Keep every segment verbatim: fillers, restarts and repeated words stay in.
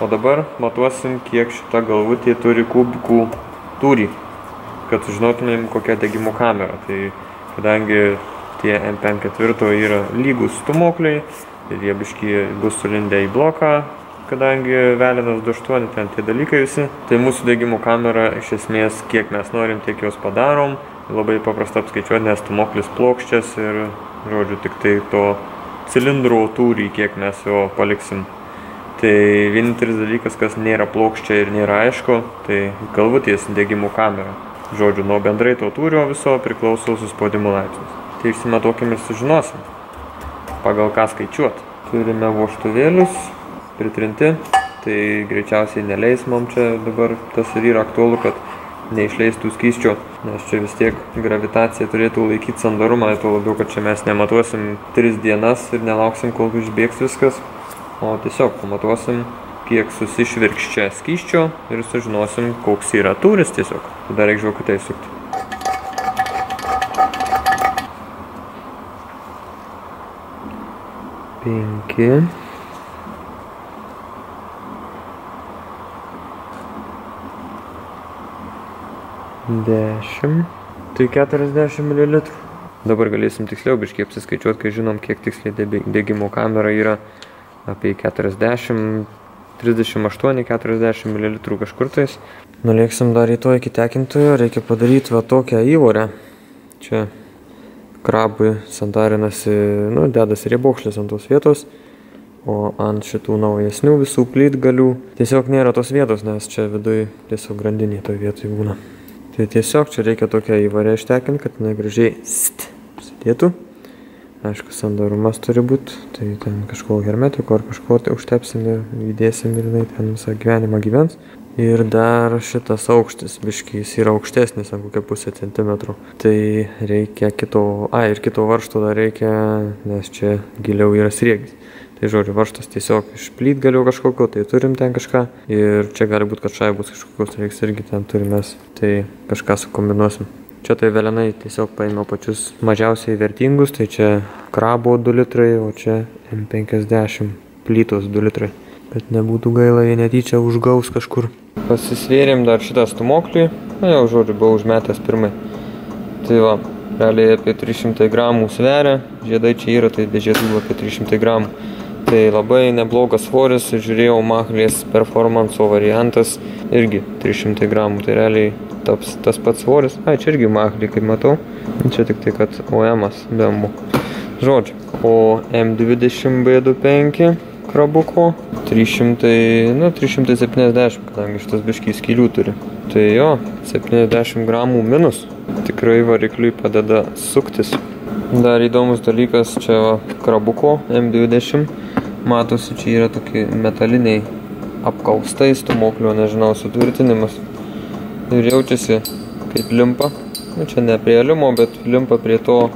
O dabar matuosim, kiek šita galvutė turi kubikų tūrį, kad sužinotumėm, kokia degimo kamera. Tai kadangi tie M P M keturi yra lygus stūmokliai ir jie biški bus sulindę į bloką, kadangi velinas du aštuoni, ten tie dalykai visi, tai mūsų degimo kamera iš esmės kiek mes norim, tiek jos padarom. Labai paprasta apskaičiuoti, nes stūmoklis plokščias ir, žodžiu, tik tai to cilindro tūrį, kiek mes jo paliksim. Tai vienintelis dalykas, kas nėra plokščia ir nėra aišku, tai galvutės degimo kamera. Žodžiu, nuo bendrai to tūrio viso priklauso suspaudimo laipsnis. Tai išsimatuokim ir sužinosim, pagal ką skaičiuoti. Turime vožtuvėlius pritrinti, tai greičiausiai neleis man čia dabar, tas ir yra aktualu, kad neišleistų skysčio, nes čia vis tiek gravitacija turėtų laikyti sandarumą, tuo labiau, kad čia mes nematuosim tris dienas ir nelauksim, kol išbėgs viskas, o tiesiog pamatuosim, kiek susišvirks čia skysčio ir sužinosim, koks yra tūris tiesiog. Tada reikia žvakutę įsukti. Penki. dešimt, tai keturiasdešimt mililitrų. Dabar galėsim tiksliau biškiai apsiskaičiuoti, kai žinom, kiek tiksliai degimo kamera yra, apie keturiasdešimt, trisdešimt aštuoni, keturiasdešimt mililitrų kažkur tais. Nulėksim dar į to iki tekintojo, reikia padaryti va tokią įvorę. Čia krabai sandarinasi, nu, dedasi riebokšlės ant tos vietos, o ant šitų naujesnių visų plytgalių tiesiog nėra tos vietos, nes čia viduj tiesiog grandinė toj vietoj būna. Tai tiesiog čia reikia tokią įvarę ištekinti, kad negražiai sėdėtų. Aišku, sandarumas turi būti, tai ten kažko hermetiko ar kažko tai užtepsim ir įdėsim ir jinai ten visą gyvenimą gyvens. Ir dar šitas aukštis, biškiai jis yra aukštesnis, ar kokia pusė centimetrų. Tai reikia kito, a ir kito varšto dar reikia, nes čia giliau yra sriegis. Tai žodžiu, varštas tiesiog iš plytgalių kažkokio, tai turim ten kažką. Ir čia gali būti, kad šaibos kažkokios reiks irgi ten turim mes, tai kažką sukombinuosim. Čia tai velenai tiesiog paėmiau pačius mažiausiai vertingus, tai čia krabo du litrai, o čia M penkiasdešimt plytos du litrai. Bet nebūtų gaila, jie netyčia užgaus kažkur. Pasisvėrėm dar šitą stūmoklį, na jau žodžiu, buvau užmetęs pirmai. Tai va, realiai apie trys šimtai gramų sveria, žiedai čia yra, tai dėžės buvo apie trys šimtai gramų. Tai labai neblogas svoris, žiūrėjau, Mahlės performanso variantas irgi trys šimtai gramų, tai realiai taps tas pats svoris. Ai, čia irgi Mahlė, kaip matau, čia tik tai, kad O M-as B M W. Žodžiu, o M dvidešimt B dvidešimt penki krabuko, trys šimtai, nu, trys šimtai septyniasdešimt, kadangi šitas biškiai skylių turi. Tai jo, septyniasdešimt gramų minus, tikrai varikliui padeda suktis. Dar įdomus dalykas, čia va, krabuko M dvidešimt. Matosi, čia yra tokie metaliniai apkaustai stūmoklio, nežinau, sutvirtinimas. Ir jaučiasi kaip limpa. Nu, čia ne prie limo, bet limpa prie to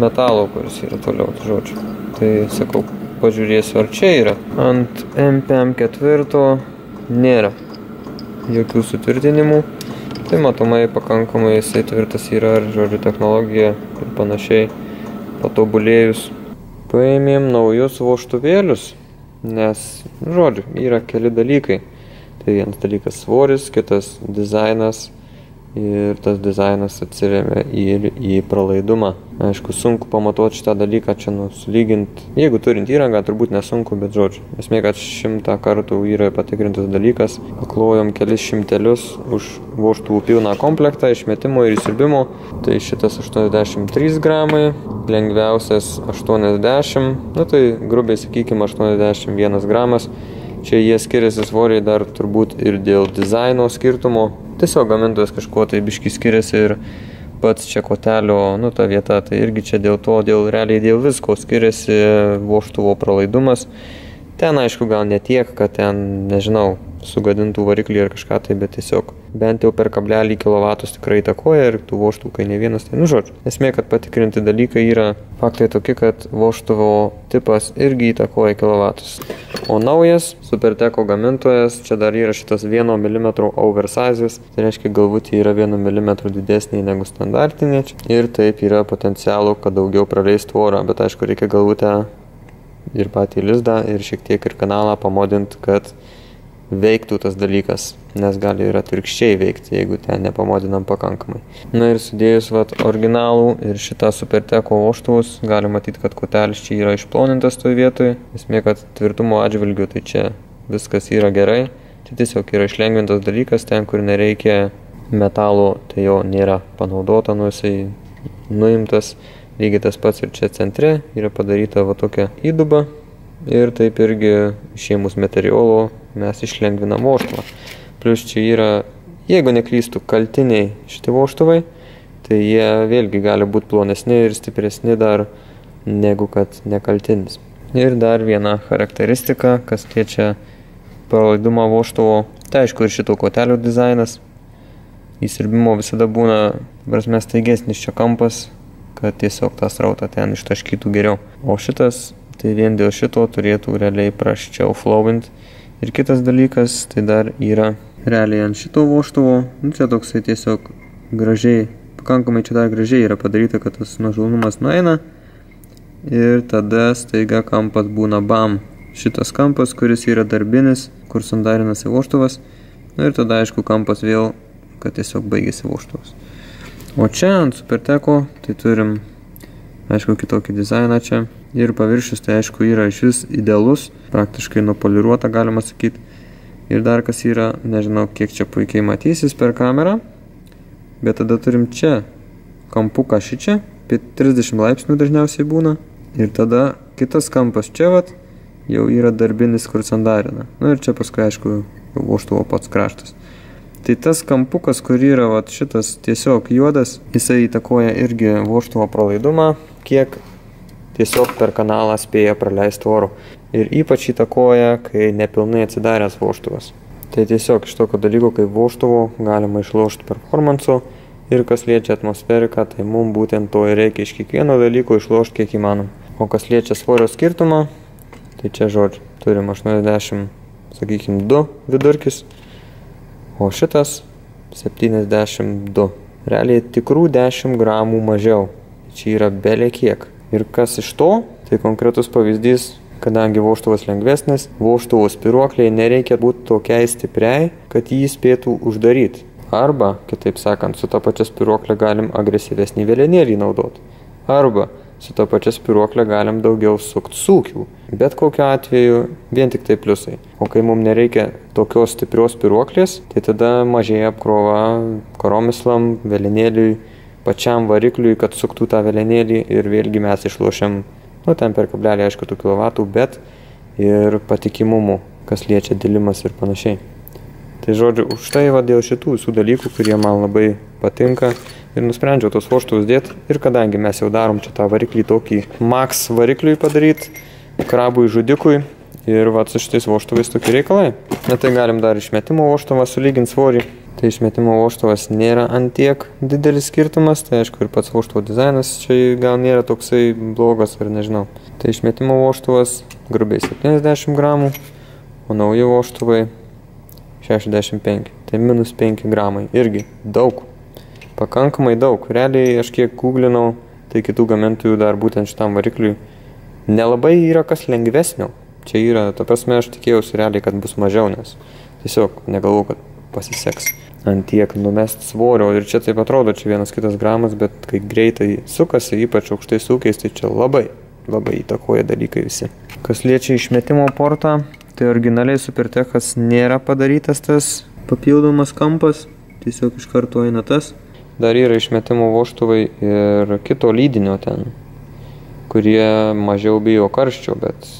metalo, kuris yra toliau, žodžiu. Tai sakau, pažiūrėsiu, ar čia yra. Ant M P M keturi nėra jokių sutvirtinimų. Tai matomai pakankamai jisai tvirtas yra, ar žodžiu, technologija ir panašiai patobulėjus. Paėmėm naujus vožtuvėlius, nes, žodžiu, yra keli dalykai. Tai vienas dalykas svoris, kitas dizainas ir tas dizainas atsiremia ir į pralaidumą. Aišku, sunku pamatuoti šitą dalyką, čia nusulyginti. Jeigu turint įrangą, turbūt nesunku, bet žodžiu. Esmė, kad šimtą kartų yra patikrintas dalykas. Paklojom kelis šimtelius už vožtuvų pilną komplektą, išmetimo ir įsirbimo. Tai šitas aštuoniasdešimt trys gramai. Lengviausias aštuoniasdešimt, nu tai grubiai sakykime aštuoniasdešimt vienas gramas. Čia jie skiriasi svoriai dar turbūt ir dėl dizaino skirtumo. Tiesiog gamintojas kažkuo tai biški skiriasi ir pats čia kotelio, nu ta vieta, tai irgi čia dėl to, dėl realiai dėl visko skiriasi vožtuvo pralaidumas. Ten aišku gal ne tiek, kad ten, nežinau, sugadintų variklį ar kažką tai, bet tiesiog bent jau per kablelį kilovatus tikrai įtakoja ir tų vožtuvų, kai ne vienas, tai nu žodžiu. Esmė, kad patikrinti dalykai yra faktai tokie, kad vožtuvo tipas irgi įtakoja kilovatus. O naujas SuperTecho gamintojas, čia dar yra šitas vieno milimetro oversize'is, tai reiškia galbūt yra vienu milimetru didesnė negu standartinė ir taip yra potencialo, kad daugiau praleis tvorą, bet aišku reikia galbūt ir patį lizdą, ir šiek tiek ir kanalą pamodint, kad veiktų tas dalykas, nes gali ir atvirkščiai veikti, jeigu ten nepamodinam pakankamai. Na ir sudėjus vat originalų ir šitą SuperTecho vožtuvus, gali matyti, kad kotelis čia yra išplonintas toj vietoj. Esmė, kad tvirtumo atžvilgiu tai čia viskas yra gerai. Čia tiesiog yra išlengvintas dalykas, ten kur nereikia metalo, tai jo nėra panaudota, nu jisai nuimtas. Lygiai tas pats ir čia centre yra padaryta va tokia įduba. Ir taip irgi išėmus materiolo mes išlengvinam vožtuvą. Plius čia yra, jeigu neklystų, kaltiniai šitie vožtuvai, tai jie vėlgi gali būti plonesni ir stipresni dar negu kad nekaltinis. Ir dar viena charakteristika, kas liečia pralaidumą vožtuvo, tai aišku ir šito kotelio dizainas. Įsirbimo visada būna, prasme, staigesnis čia kampas, kad tiesiog tą srautą ten ištaškytų geriau. O šitas, tai vien dėl šito turėtų realiai prasčiau flowint. Ir kitas dalykas, tai dar yra realiai ant šito vožtuvo, nu čia toksai tiesiog gražiai, pakankamai čia dar gražiai yra padaryta, kad tas nuožulnumas nueina. Ir tada staiga kampas būna bam. Šitas kampas, kuris yra darbinis, kur sandarinasi vožtuvas. Nu ir tada aišku kampas vėl, kad tiesiog baigėsi vožtuvas. O čia ant SuperTecho, tai turim aišku kitokį dizainą čia. Ir paviršius tai aišku yra iš vis idealus, praktiškai nupoliruota galima sakyti. Ir dar kas yra, nežinau kiek čia puikiai matysis per kamerą, bet tada turim čia kampuką šį čia, apie trisdešimt laipsnių dažniausiai būna. Ir tada kitas kampas čia vat, jau yra darbinis, kur sandarina. Nu ir čia paskui aišku vožtuvo pats kraštas. Tai tas kampukas, kur yra vat šitas tiesiog juodas, jisai įtakoja irgi vožtuvo pralaidumą, kiek tiesiog per kanalą spėja praleisti oro. Ir ypač įtakoja, kai nepilnai atsidaręs vožtuvas. Tai tiesiog iš tokio dalyko, kaip vožtuvo, galima išlošti performansu. Ir kas liečia atmosferiką, tai mums būtent to ir reikia iš kiekvieno dalyko išlošti kiek įmanom. O kas liečia svorio skirtumą, tai čia žodžiu, turim aštuoniasdešimt, sakykime, du vidurkis. O šitas septyniasdešimt du. Realiai tikrų dešimt gramų mažiau. Čia yra belie kiek. Ir kas iš to, tai konkretus pavyzdys, kadangi vožtuvas lengvesnis, vožtuvo spiruokliai nereikia būti tokiai stipriai, kad jį spėtų uždaryti. Arba, kitaip sakant, su ta pačia spiruoklė galim agresyvesnį velenėlį naudoti. Arba, su ta pačia spiruoklė galim daugiau sukti sūkių. Bet kokiu atveju vien tik tai pliusai. O kai mums nereikia tokios stiprios spiruoklės, tai tada mažėja apkrova koromyslam, velenėliui, pačiam varikliui, kad suktų tą velenėlį ir vėlgi mes išlošiam, nu ten per kablelį aišku tų kilovatų, bet ir patikimumų, kas liečia dilimas ir panašiai. Tai žodžiu, už tai va dėl šitų visų dalykų, kurie man labai patinka ir nusprendžiau tos vožtuvus dėti. Ir kadangi mes jau darom čia tą variklį tokį max varikliui padaryti, krabui žudikui ir va su šitais vožtuvais tokie reikalai. Na tai galim dar išmetimo vožtuvą sulyginti svorį. Tai išmetimo vožtuvas nėra ant tiek didelis skirtumas, tai aišku ir pats vožtuvo dizainas čia gal nėra toksai blogas ar nežinau. Tai išmetimo vožtuvas grubiai septyniasdešimt gramų, o nauji vožtuvai šešiasdešimt penki, tai minus penki gramai, irgi daug, pakankamai daug. Realiai aš kiek googlinau, tai kitų gamintojų dar būtent šitam varikliui nelabai yra kas lengvesnio. Čia yra, ta prasme aš tikėjausi realiai, kad bus mažiau, nes tiesiog negalvau, kad pasiseks ant tiek numest svorio. Ir čia taip atrodo, čia vienas kitas gramas, bet kai greitai sukasi, ypač aukštai sūkiais, tai čia labai, labai įtakoja dalykai visi. Kas liečia išmetimo portą, tai originaliai SuperTechas nėra padarytas tas papildomas kampas, tiesiog iš karto eina tas. Dar yra išmetimo vožtuvai ir kito lydinio ten, kurie mažiau bijo karščio, bet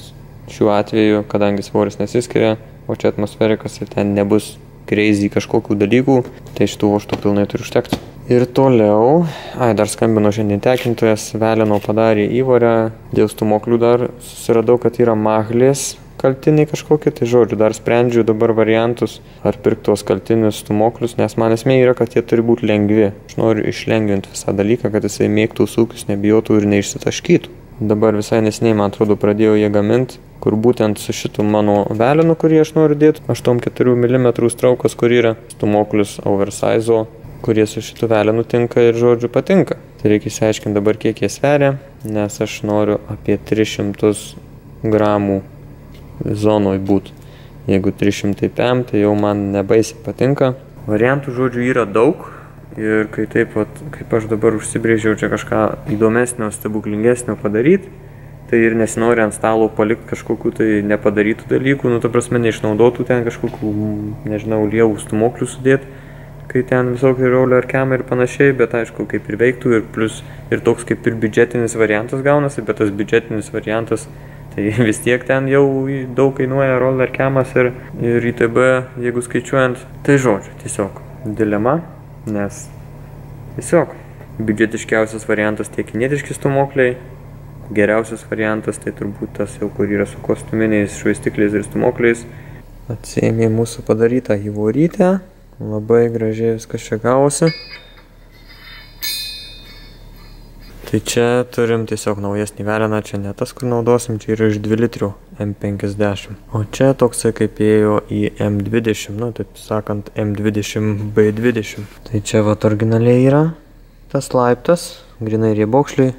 šiuo atveju, kadangi svoris nesiskiria, o čia atmosferikas ir ten nebus crazy kažkokių dalykų, tai šitų vožtuvų pilnai turi užtekti. Ir toliau, ai, dar skambino šiandien tekintojas, veleno padarė įvorę, dėl stūmoklių dar susiradau, kad yra Mahlės kaltiniai kažkokie, tai žodžiu, dar sprendžiu dabar variantus, ar pirkti tuos kaltinius stūmoklius, nes man esmė yra, kad jie turi būti lengvi. Aš noriu išlengvinti visą dalyką, kad jisai mėgtų sūkius, nebijotų ir neišsitaškytų. Dabar visai nesiniai, man atrodo, pradėjau jie gaminti, kur būtent su šitu mano velinu, kurį aš noriu dėti, aštuoniasdešimt keturių milimetrų straukas, kur yra stūmoklius oversize'o, kurie su šitu velinu tinka ir žodžiu patinka. Tai reikia įsiaiškinti dabar, kiek jie sveria, nes aš noriu apie 300 gramų zonoj būt. Jeigu trys šimtai penki, tai jau man nebaisiai patinka. Variantų žodžių yra daug ir kai taip, vat, kaip aš dabar užsibrėžiau čia kažką įdomesnio, stebuklingesnio padaryti, tai ir nesinori ant stalo palikti kažkokių tai nepadarytų dalykų, nu ta prasme neišnaudotų ten kažkokių, nežinau, lievų stumoklių sudėti, kai ten visokiai rolio ar kemai ir panašiai, bet aišku, kaip ir veiktų ir plus ir toks kaip ir biudžetinis variantas gaunasi, bet tas biudžetinis variantas, tai vis tiek ten jau daug kainuoja rolio ar kemas ir, ir I T B, jeigu skaičiuojant, tai žodžiu, tiesiog dilema, nes tiesiog biudžetiškiausias variantas tie kinietiški stumokliai. Geriausias variantas tai turbūt tas jau, kur yra su kostuminiais švaistikliais ir stumokliais. Atsiėmė mūsų padarytą įvorytę. Labai gražiai viskas čia gavosi. Tai čia turim tiesiog naujesnį veleną. Čia ne tas, kur naudosim. Čia yra iš dviejų litrų M penkiasdešimt. O čia toksai kaip ėjo į M dvidešimt. Nu, taip sakant, M dvidešimt B dvidešimt. Tai čia vat originaliai yra tas laiptas. Grinai riebokšliai.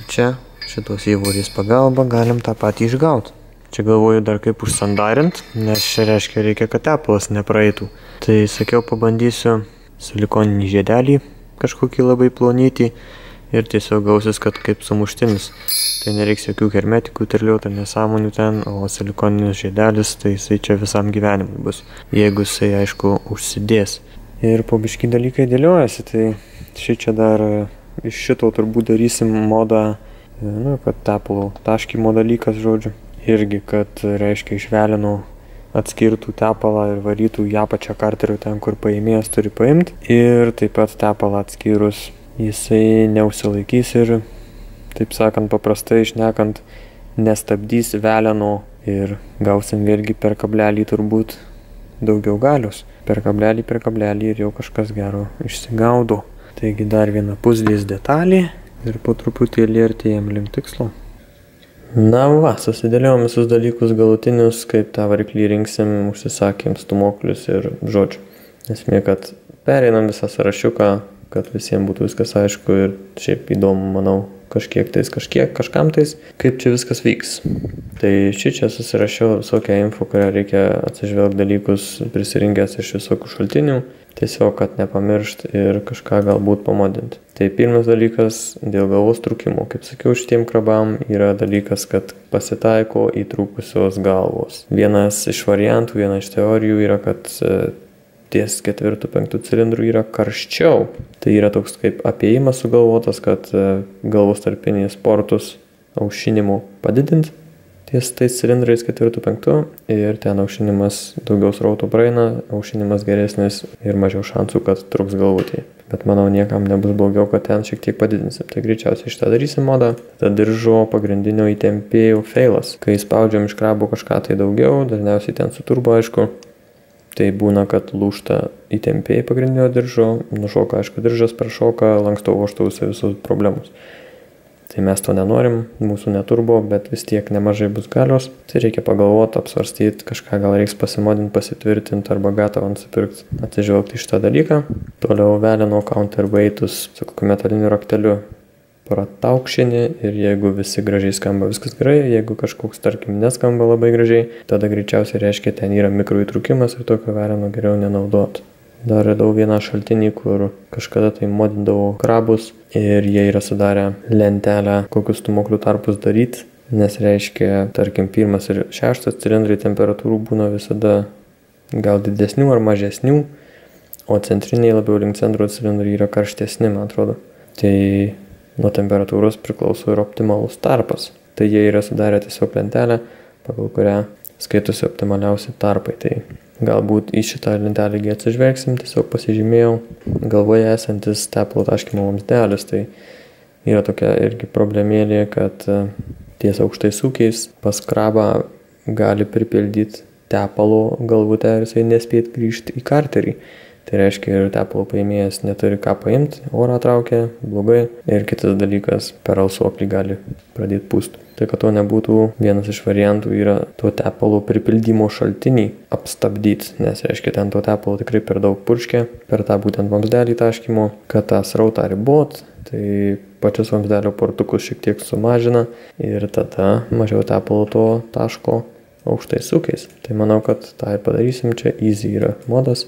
O čia šitos įvorys pagalba galim tą patį išgauti. Čia galvoju dar kaip užsandarint, nes čia reiškia reikia, kad tepalas nepraeitų. Tai sakiau, pabandysiu silikoninį žiedelį kažkokį labai plonyti ir tiesiog gausis, kad kaip sumuštinis. Tai nereiks jokių hermetikų, terliuotų ar nesąmonių ten, o silikoninis žiedelis, tai jisai čia visam gyvenimui bus. Jeigu jisai, aišku, užsidės. Ir po biškį dalykai dėliojasi, tai ši čia dar iš šito turbūt darysim modą, nu, kad tepalau taškymo dalykas, žodžiu. Irgi, kad reiškia iš velenų atskirtų tepalą ir varytų ją pačią karterių ten, kur paėmėjas turi paimti. Ir taip pat tepalą atskyrus jisai neusilaikys ir, taip sakant, paprastai išnekant, nestabdys velenų ir gausim vėlgi per kablelį turbūt daugiau galios. Per kablelį, per kablelį ir jau kažkas gero išsigaudo. Taigi dar viena puzlės detalė ir po truputėlį artėjam link tikslo. Na va, susidėliojom visus dalykus galutinius, kaip tą variklį rinksim, užsisakėm stumoklius ir žodžiu. Esmė, kad pereinam visą sąrašiuką, kad visiems būtų viskas aišku ir šiaip įdomu, manau, kažkiek tais, kažkiek, kažkam tais, kaip čia viskas vyks. Tai šį čia susirašiau visokią info, kurią reikia atsižvelgti dalykus prisirinkęs iš visokių šaltinių, tiesiog, kad nepamiršt ir kažką galbūt pamodinti. Tai pirmas dalykas dėl galvos trūkimo. Kaip sakiau, šitiem krabam yra dalykas, kad pasitaiko įtrūkusios galvos. Vienas iš variantų, viena iš teorijų yra, kad ties ketvirtų, penktų cilindrų yra karščiau. Tai yra toks kaip apėjimas sugalvotas, kad galvos tarpinės portus aušinimu padidint ties tais cilindrais ketvirtų, penktų ir ten aušinimas daugiau srautų praeina, aušinimas geresnis ir mažiau šansų, kad truks galvutį. Bet manau, niekam nebus blogiau, kad ten šiek tiek padidinsim. Tai greičiausiai šitą darysim modą. Tada diržo pagrindinio įtempėjo feilas. Kai spaudžiam iš krabo kažką tai daugiau, dažniausiai ten su turbo, aišku. Tai būna, kad lūžta įtempėjai pagrindinio diržo, nušoka, aišku, diržas prašoka, lanksto vožtausi visus problemus. Tai mes to nenorim, mūsų neturbo, bet vis tiek nemažai bus galios. Tai reikia pagalvoti, apsvarstyti, kažką gal reiks pasimodinti, pasitvirtinti arba gatavą nusipirkti, atsižvelgti šitą dalyką. Toliau veleno counterweightus su kokiu metaliniu rakteliu prataukšinį ir jeigu visi gražiai skamba, viskas gerai, jeigu kažkoks, tarkim, neskamba labai gražiai, tada greičiausiai reiškia, ten yra mikroįtrūkimas ir tokio veleno geriau nenaudot. Dar radau vieną šaltinį, kur kažkada tai modindavau krabus ir jie yra sudarę lentelę, kokius stumoklių tarpus daryti, nes reiškia, tarkim, pirmas ir šeštas cilindrai temperatūrų būna visada gal didesnių ar mažesnių, o centriniai labiau link centro cilindrai yra karštesni, man atrodo. Tai nuo temperatūros priklauso ir optimalus tarpas. Tai jie yra sudarę tiesiog lentelę, pagal kurią skaitosi optimaliausi tarpai. Tai galbūt į šitą lentelę atsižvelgsim, tiesiog pasižymėjau galvoje esantis tepalo taškymo vamzdelis. Tai yra tokia irgi problemėlė, kad ties aukštais ūkiais pas krabą gali pripildyti tepalo galvutę ir jisai nespėt grįžti į karterį. Tai reiškia, ir tepalo paėmėjas neturi ką paimti, orą traukia, blogai. Ir kitas dalykas, per alsuoklį gali pradėti pūsti. Tai kad to nebūtų, vienas iš variantų yra tuo tepalo pripildymo šaltinį apstabdyti. Nes reiškia, ten tuo tepalo tikrai per daug purškia, per tą būtent vamzdelį taškymo, kad tą srautą ribot, tai pačius vamzdelio portukus šiek tiek sumažina ir tada mažiau tepalo to taško aukštais sukiais. Tai manau, kad tą ir padarysim. Čia easy yra modas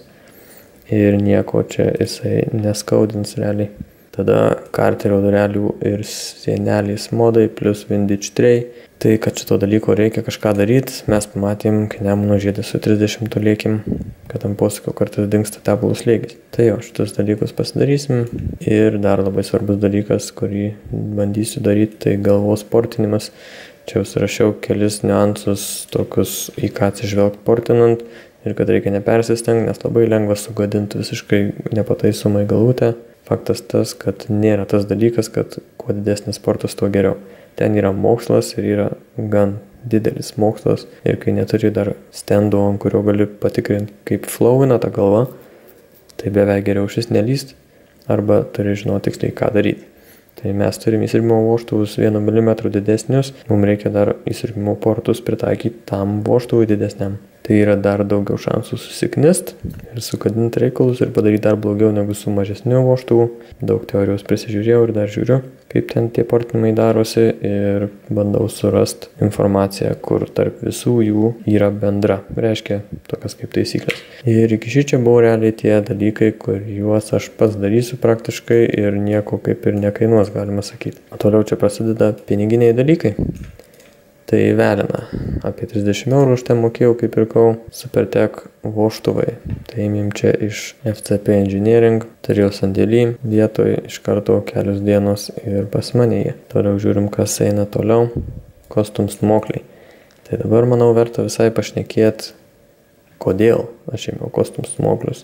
ir nieko čia jisai neskaudins realiai. Tada karterio durelių ir sienelės modai plus vindičtrei. Tai, kad šito dalyko reikia kažką daryti, mes pamatėm, kai Nemuno žiedė su trisdešimtu lėkim, kad ant posūkio kartais dingsta tepalų slėgis. Tai jau, šitus dalykus pasidarysim. Ir dar labai svarbus dalykas, kurį bandysiu daryti, tai galvos portinimas. Čia jau surašiau kelis niuansus, tokius į ką atsižvelgti portinant. Ir kad reikia nepersistengti, nes labai lengva sugadinti visiškai nepataisomai galvutę. Faktas tas, kad nėra tas dalykas, kad kuo didesnis sportas, tuo geriau. Ten yra mokslas ir yra gan didelis mokslas. Ir kai neturi dar stendo, ant kurio gali patikrinti, kaip flowina ta galva, tai beveik geriau šis nelyst. Arba turi žinoti tiksliai, ką daryti. Tai mes turim įsirbimo voštuvus vienu milimetru didesnius. Mums reikia dar įsirbimo portus pritaikyti tam voštuvui didesniam. Tai yra dar daugiau šansų susiknist ir sukadinti reikalus ir padaryti dar blogiau negu su mažesniu voštuvu. Daug teorijos prisižiūrėjau ir dar žiūriu, kaip ten tie portinimai darosi ir bandau surasti informaciją, kur tarp visų jų yra bendra. Reiškia, tokias kaip taisyklės. Ir iki šičia buvo realiai tie dalykai, kuriuos aš pats darysiu praktiškai ir nieko kaip ir nekainuos, galima sakyti. O toliau čia prasideda piniginiai dalykai. Tai velina. Apie trisdešimt eurų už ten mokėjau, kaip pirkau SuperTech voštuvai. Tai ėmėm čia iš F C P Engineering, turėjau sandėlį, vietoj iš karto kelius dienos ir pas mane. Toliau žiūrim, kas eina toliau. Kostums mokliai. Tai dabar, manau, verta visai pašnekėti, kodėl aš ėmiau kostums moklius.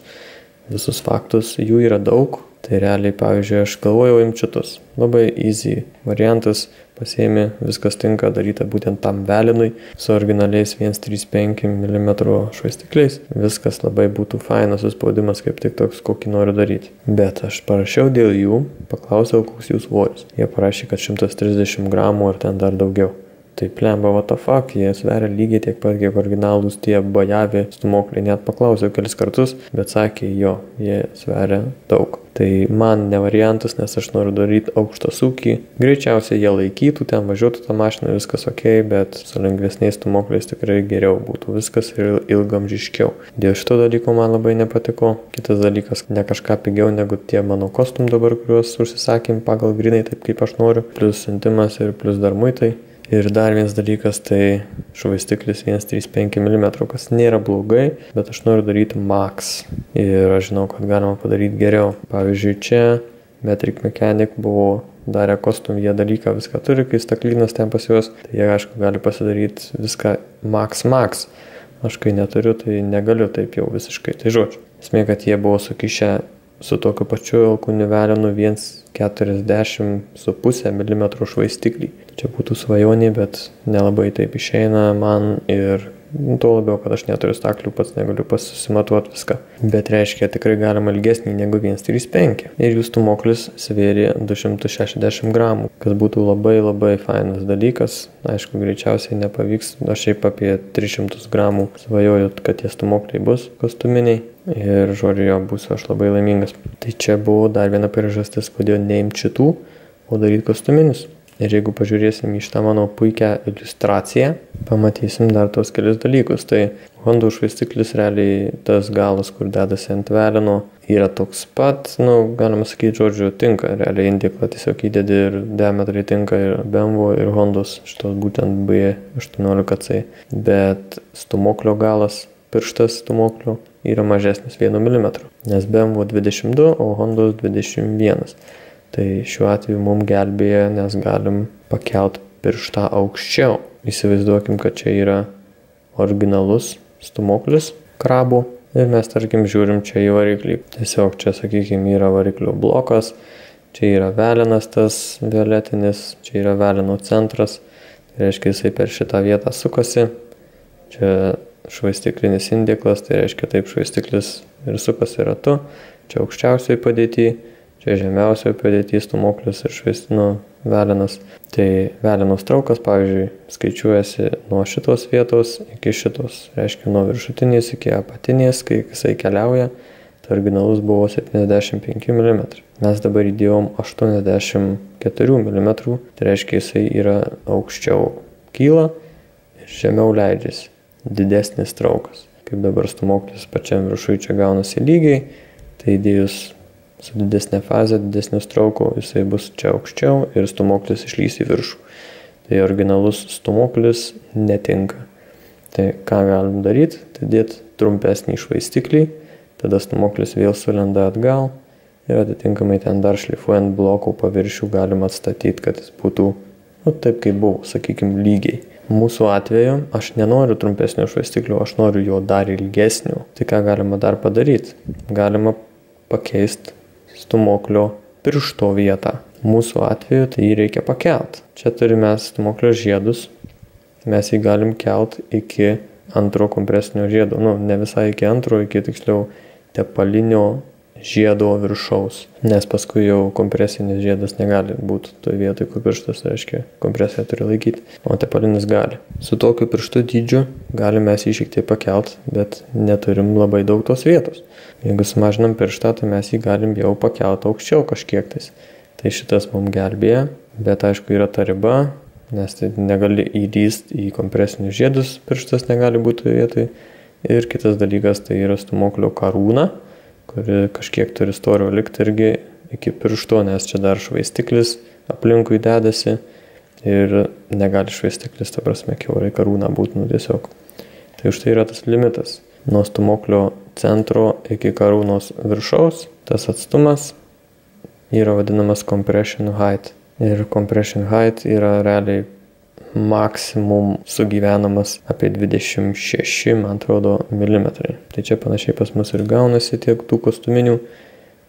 Visus faktus, jų yra daug. Tai realiai, pavyzdžiui, aš galvojau imčitus. Labai easy variantas, pasiėmė, viskas tinka, daryta būtent tam velinui, su originaliais vienas trys penki milimetrai švaistikliais. Viskas labai būtų fainas, suspaudimas kaip tik toks, kokį noriu daryti. Bet aš parašiau dėl jų, paklausiau, koks jų svoris. Jie parašė, kad šimtas trisdešimt gramų ar ten dar daugiau. Tai plemba, what the fuck, jie sveria lygiai tiek pat, kiek originalus tie bajavi stumokliai. Net paklausiau kelis kartus, bet sakė, jo, jie sveria daug. Tai man ne variantas, nes aš noriu daryti aukštą sūkį. Greičiausiai jie laikytų, ten važiuotų tą mašiną, viskas ok, bet su lengvesniais stumokliais tikrai geriau būtų viskas ir ilgamžiškiau. Dėl šito dalyko man labai nepatiko. Kitas dalykas, ne kažką pigiau negu tie mano kostum dabar, kuriuos užsisakėm pagal grinai, taip kaip aš noriu. Plius siuntimas ir plius dar muitai. Ir dar vienas dalykas, tai švaistiklis vienas trys penki milimetrai, kas nėra blogai, bet aš noriu daryti max. Ir aš žinau, kad galima padaryti geriau. Pavyzdžiui, čia Metric Mechanic buvo darę kostum, jie dalyką viską turi, kai staklynas ten pas juos, tai jie, aišku, gali pasidaryti viską max max. Aš kai neturiu, tai negaliu taip jau visiškai. Tai žodžiu, esmė, kad jie buvo sukišę su tokiu pačiu alkūniu velinu vienas keturiasdešimt su puse milimetro švaistiklį. Čia būtų svajonė, bet nelabai taip išeina man ir nu, to labiau, kad aš neturiu staklių, pats negaliu pasimatuoti viską. Bet reiškia, tikrai galima ilgesnį negu vienas trys penki. Ir jūsų stumoklis svėrė du šimtus šešiasdešimt gramų, kas būtų labai labai fainas dalykas. Aišku, greičiausiai nepavyks, aš šiaip apie tris šimtus gramų svajoju, kad tie stumokliai bus kostuminiai. Ir žodžiu, jo, būsiu aš labai laimingas. Tai čia buvo dar viena priežastis, kodėl neimt šitų, o daryti kostuminius. Ir jeigu pažiūrėsim į šitą mano puikią iliustraciją, pamatysim dar tos kelius dalykus. Tai Honda švaistiklis realiai tas galas, kur dedasi ant velino, yra toks pat, nu, galima sakyti, žodžiu, tinka. Realiai indiklą tiesiog įdedi ir diametrai tinka ir B M W ir Hondos, šitos būtent B aštuoniolika C. Bet stumoklio galas, pirštas stumoklio yra mažesnis vienu milimetru, nes B M W dvidešimt du, o Hondos dvidešimt vienas. Tai šiuo atveju mums gelbėja, nes galim pakelt pirštą aukščiau. Įsivaizduokim, kad čia yra originalus stumoklis krabų ir mes, tarkim, žiūrim čia į variklį. Tiesiog čia, sakykime, yra variklio blokas, čia yra velinas tas violetinis, čia yra velino centras, tai reiškia, jisai per šitą vietą sukasi. Čia švaistiklinis indėklas, tai reiškia, taip švaistiklis ir sukasi ratu. Čia aukščiausiai padėtį, čia žemiausiai padėtį stumoklis ir švaistino velinas. Tai velinos traukas, pavyzdžiui, skaičiuojasi nuo šitos vietos iki šitos. Reiškia, nuo viršutinės iki apatinės, kai jisai keliauja. originalus buvo septyniasdešimt penki milimetrai. Mes dabar įdėjom aštuoniasdešimt keturi milimetrai, tai reiškia jisai yra aukščiau kyla ir žemiau leidžiasi, didesnis traukas. Kaip dabar stumoklis pačiam viršui čia gaunasi lygiai, tai įdėjus su didesnė fazė, didesnius traukų, jisai bus čia aukščiau ir stumoklis išlys į viršų. Tai originalus stumoklis netinka. Tai ką galim daryti, tai dėti trumpesnį švaistiklį, tada stumoklis vėl sulenda atgal ir atitinkamai ten dar šlifuojant blokų paviršių galima atstatyti, kad jis būtų nu, taip kaip buvo, sakykime, lygiai. Mūsų atveju aš nenoriu trumpesnio švaistiklio, aš noriu jo dar ilgesnio. Tai ką galima dar padaryti? Galima pakeisti stumoklio piršto vietą. Mūsų atveju tai jį reikia pakelt. Čia turime stumoklio žiedus. Mes jį galim kelt iki antro kompresinio žiedo, nu ne visai iki antro, iki tiksliau tepalinio žiedo viršaus, nes paskui jau kompresinis žiedas negali būti toje vietoje, kur pirštas, reiškia, kompresiją turi laikyti, o tepalinis gali. Su tokiu pirštu dydžiu galim mes jį šiek tiek pakelt, bet neturim labai daug tos vietos. Jeigu sumažinam pirštą, tai mes jį galim jau pakelt aukščiau kažkiek tais. Tai šitas mums gelbėja, bet aišku yra ta riba, nes tai negali įlįsti į kompresinius žiedus, pirštas negali būti vietoj. Ir kitas dalykas tai yra stumoklio karūna, kuri kažkiek turi storio likti irgi iki piršto, nes čia dar švaistiklis aplinkui dedasi ir negali švaistiklis, ta prasme, kiaurai karūna būti, nu tiesiog. Tai už tai yra tas limitas. Nuo stumoklio centro iki karūnos viršaus tas atstumas yra vadinamas compression height. Ir compression height yra realiai maksimum sugyvenamas apie dvidešimt šeši, man atrodo, milimetrai. Tai čia panašiai pas mus ir gaunasi tiek tų kostuminių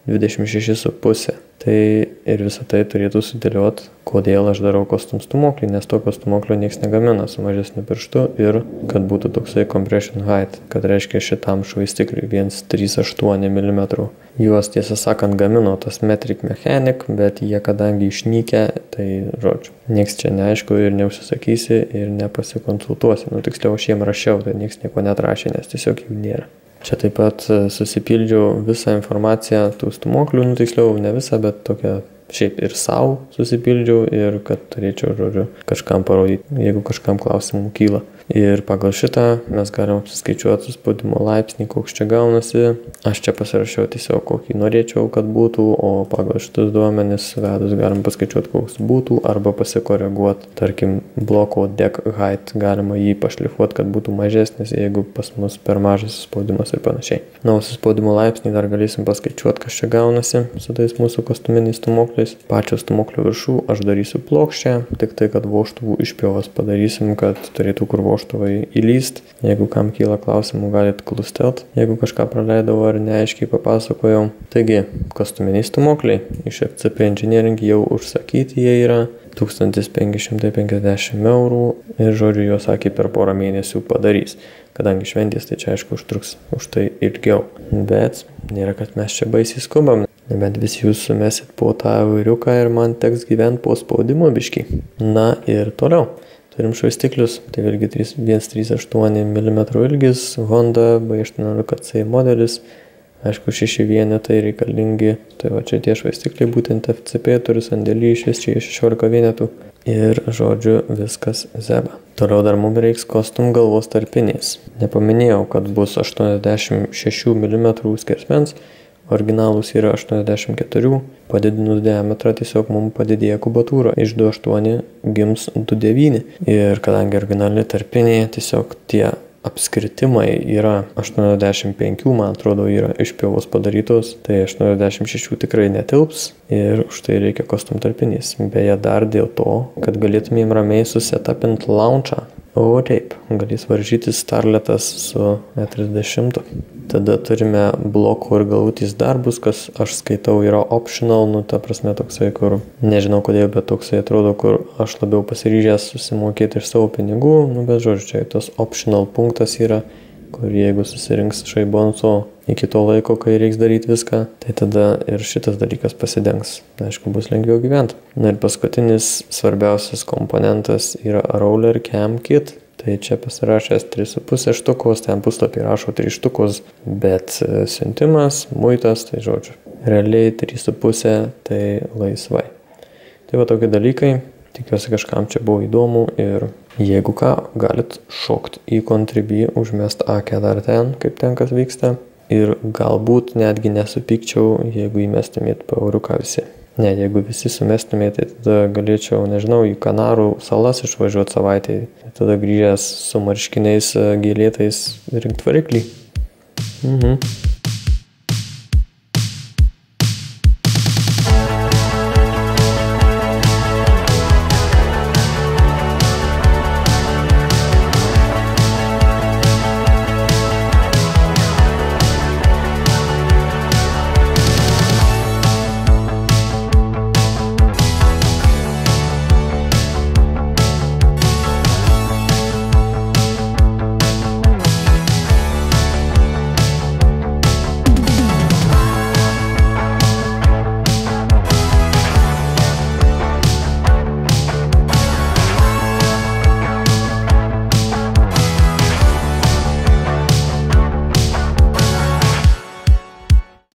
dvidešimt šeši su puse. Tai ir visą tai turėtų sudėliot, kodėl aš darau kostum stumoklį, nes to kostumoklio nieks negamina su mažesniu pirštu ir kad būtų toksai compression height, kad reiškia šitam švaistikliui vienas trys aštuoni milimetrai. Juos tiesą sakant gamino tas Metric Mechanic, bet jie kadangi išnykę, tai žodžiu, nieks čia neaišku ir neužsisakysi ir nepasikonsultuosi. Nu tiksliau aš jiem rašiau, tai nieks nieko netrašė, nes tiesiog jų nėra. Čia taip pat susipildžiau visą informaciją tų stumoklių, nu tiksliau ne visą, bet tokią šiaip ir savo susipildžiau ir kad turėčiau, žodžiu, kažkam parodyti, jeigu kažkam klausimų kyla. Ir pagal šitą mes galim apsiskaičiuoti spaudimo laipsnį, koks čia gaunasi. Aš čia pasirašiau tiesiog kokį norėčiau, kad būtų, o pagal šitus duomenis vedus galim paskaičiuoti, koks būtų, arba pasikoreguoti, tarkim, bloko deck height, galima jį pašlifuoti, kad būtų mažesnis, jeigu pas mus per mažas suspaudimas ir panašiai. Na, o suspaudimo laipsnį dar galėsim paskaičiuoti, kas čia gaunasi su tais mūsų kostuminiais stumokliais. Pačią stumoklio viršų aš darysiu plokščią, tik tai, kad voštuvų išpjovas padarysim, kad turėtų kur voštuvai įlysti. Jeigu kam kyla klausimų, galit klustelt, jeigu kažką praleidau ar neaiškiai papasakojau. Taigi, kostuminiai stumokliai iš F C P Engineering jau užsakyti jie yra tūkstantis penki šimtai penkiasdešimt eurų ir žodžiu juos sakė per porą mėnesių padarys. Kadangi šventės, tai čia aišku užtruks už tai ilgiau. Bet nėra, kad mes čia baisiai skubam. Nebent visi jūs sumesit po tą vairiuką ir man teks gyventi po spaudimo biškį. Na ir toliau. Turim švaistiklius. Tai vėlgi vienas trys aštuoni milimetrų ilgis, Honda B aštuoniolika C modelis. Aišku, šeši vienetai reikalingi. Tai va čia tie švaistikliai būtent F C P turi sandėlį iš vis čia šešiolika vienetų. Ir, žodžiu, viskas zeba. Toliau dar mums reiks kostum galvos tarpinės. Nepaminėjau, kad bus aštuoniasdešimt šešių milimetrų skersmens, originalus yra aštuoniasdešimt keturi, padidinus diametrą tiesiog mums padidėja kubatūra, iš du aštuoni gims du devyni. Ir kadangi originali tarpinė, tiesiog tie apskritimai yra aštuoniasdešimt penki, man atrodo, yra išpjovos padarytos, tai aštuoniasdešimt šeši tikrai netilps ir už tai reikia kostum tarpinys. Beje, dar dėl to, kad galėtumėm ramiai susetapint launchą. O taip, galės varžyti Starletas su E trisdešimt. Tada turime blokų ir galvutys darbus, kas aš skaitau yra optional, nu ta prasme toksai, kur nežinau kodėl, bet toksai atrodo, kur aš labiau pasiryžęs susimokėti iš savo pinigų, nu bet žodžiu, čia tas optional punktas yra, kur jeigu susirinks šaibonso iki to laiko, kai reiks daryti viską, tai tada ir šitas dalykas pasidengs, aišku, bus lengviau gyventi. Na ir paskutinis svarbiausias komponentas yra roller cam kit. Tai čia pasirašęs tris su puse štukos, ten puslapį rašo tris štukos, bet siuntimas, muitas, tai žodžiu, realiai trys su puse tai laisvai. Tai va tokie dalykai, tikiuosi kažkam čia buvo įdomu ir jeigu ką, galit šokt į Contribį, užmest akę dar ten, kaip ten kas vyksta. Ir galbūt netgi nesupykčiau, jeigu įmestumėt po euriuką visi. Ne, jeigu visi sumestumėt, tai tada galėčiau, nežinau, į Kanarų salas išvažiuoti savaitę. Tada grįžęs su marškiniais gėlėtais rinkt variklį. Mhm.